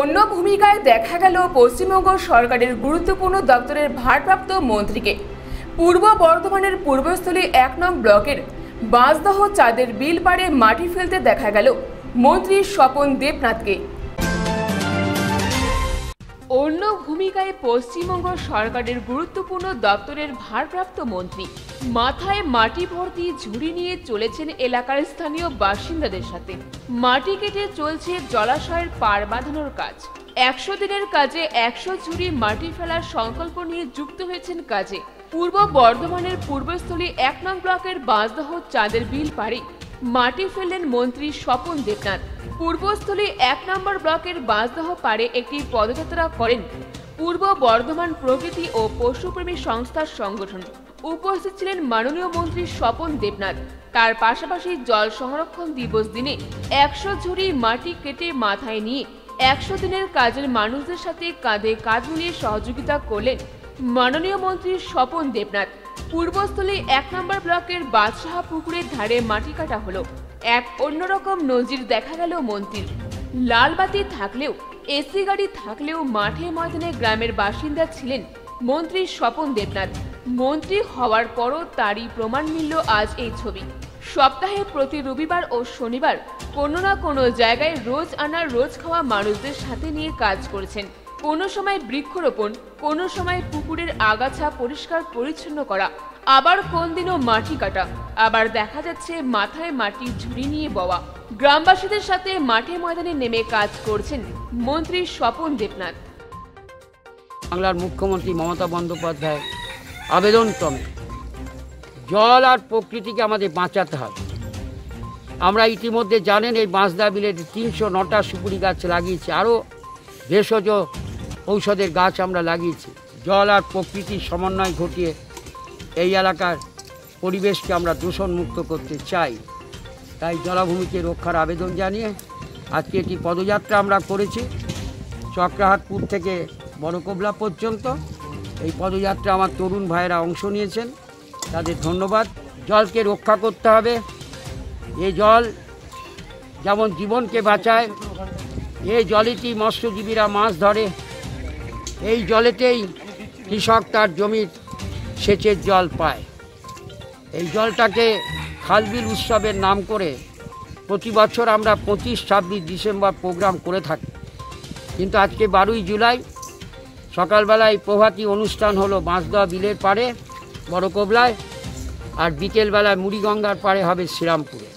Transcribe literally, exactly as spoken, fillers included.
অন্য ভূমিকায় দেখা গেল পশ্চিমবঙ্গ সরকারের গুরুত্বপূর্ণ দপ্তরের ভারপ্রাপ্ত মন্ত্রীকে। পূর্ব বর্ধমানের পূর্বস্থলী এক নং ব্লকের বাঁশদহ চাঁদের বিল পাড়ে মাটি ফেলতে দেখা গেল মন্ত্রী স্বপন দেবনাথকে। অন্য ভূমিকায় পশ্চিমবঙ্গ সরকারের গুরুত্বপূর্ণ দপ্তরের ভারপ্রাপ্ত মন্ত্রী মাথায় মাটি ভর্তি ঝুড়ি নিয়ে চলেছেন এলাকার স্থানীয় বাসিন্দাদের সাথে। মাটি কেটে চলছে জলাশয়ের পাড় বাঁধানোর কাজ। একশো দিনের কাজে একশো ঝুড়ি মাটি ফেলার সংকল্প নিয়ে যুক্ত হয়েছেন কাজে পূর্ব বর্ধমানের পূর্বস্থলী এক নং ব্লকের বাঁশদহ চাঁদের বিল পাড়ে মাটি ফেললেন মন্ত্রী স্বপন দেবনাথ। পূর্বস্থলী এক নম্বর ব্লকের বাঁশদহ পাড়ে একটি পদযাত্রা করেন পূর্ব বর্ধমান প্রকৃতি ও পশুপ্রেমী সংস্থার সংগঠন। উপস্থিত ছিলেন মাননীয় মন্ত্রী স্বপন দেবনাথ। তার পাশাপাশি জল সংরক্ষণ দিবস দিনে একশো ঝুড়ি মাটি কেটে মাথায় নিয়ে একশো দিনের কাজের মানুষদের সাথে কাঁধে কাঁধ মিলিয়ে সহযোগিতা করলেন মাননীয় মন্ত্রী স্বপন দেবনাথ। পূর্বস্থলী এক নম্বর ব্লকের বাদশাহ পুকুরের ধারে মাটি কাটা হলো। এক অন্যরকম নজির দেখা গেল মন্ত্রীর। লালবাতি থাকলেও এসি গাড়ি থাকলেও মাঠে ময়দানে গ্রামের বাসিন্দা ছিলেন মন্ত্রী স্বপন দেবনাথ। মন্ত্রী হওয়ার পরও তারই প্রমাণ মিলল আজ এই ছবি। সপ্তাহে প্রতি রবিবার ও শনিবার কোনো না কোনো জায়গায় রোজ আনা রোজ খাওয়া মানুষদের সাথে নিয়ে কাজ করেছেন। কোনো সময় বৃক্ষরোপণ, কোনো সময় পুকুরের আগাছা পরিষ্কার পরিচ্ছন্ন করা, আবার কোন দিনও মাটি কাটা, আবার দেখা যাচ্ছে মাথায় মাটির ঝুড়ি নিয়ে বওয়া। গ্রামবাসীদের সাথে মাঠে ময়দানে নেমে কাজ করছেন মন্ত্রী স্বপন দেবনাথ। বাংলার মুখ্যমন্ত্রী মমতা বন্দ্যোপাধ্যায় আবেদন ক্রমে জল আর প্রকৃতিকে আমাদের বাঁচাতে হবে। আমরা ইতিমধ্যে জানেন এই বাঁশদহ বিলে তিনশো নটা সুপুরি গাছ লাগিয়েছি, আরও ভেষজ ঔষধের গাছ আমরা লাগিয়েছি। জল আর প্রকৃতির সমন্বয় ঘটিয়ে এই এলাকার পরিবেশকে আমরা দূষণমুক্ত করতে চাই। তাই জলাভূমিকে রক্ষার আবেদন জানিয়ে আজকে একটি পদযাত্রা আমরা করেছি চক্রাহাটপুর থেকে বড়কোবলা পর্যন্ত। এই পদযাত্রা আমার তরুণ ভাইয়েরা অংশ নিয়েছেন, তাদের ধন্যবাদ। জলকে রক্ষা করতে হবে। এই জল যেমন জীবনকে বাঁচায়, এই জলেতেই মৎস্যজীবীরা মাছ ধরে, এই জলেতেই কৃষক তার জমির সেচের জল পায়। এই জলটাকে খালবিল উৎসবের নাম করে প্রতি বছর আমরা পঁচিশ ছাব্বিশ ডিসেম্বর প্রোগ্রাম করে থাকি, কিন্তু আজকে বারোই জুলাই সকালবেলায় প্রভাতী অনুষ্ঠান হলো বাঁশদহ বিলের পাড়ে বড়কোবলায়, আর বিকেলবেলায় মুড়িগঙ্গার পাড়ে হবে শ্রীরামপুরে।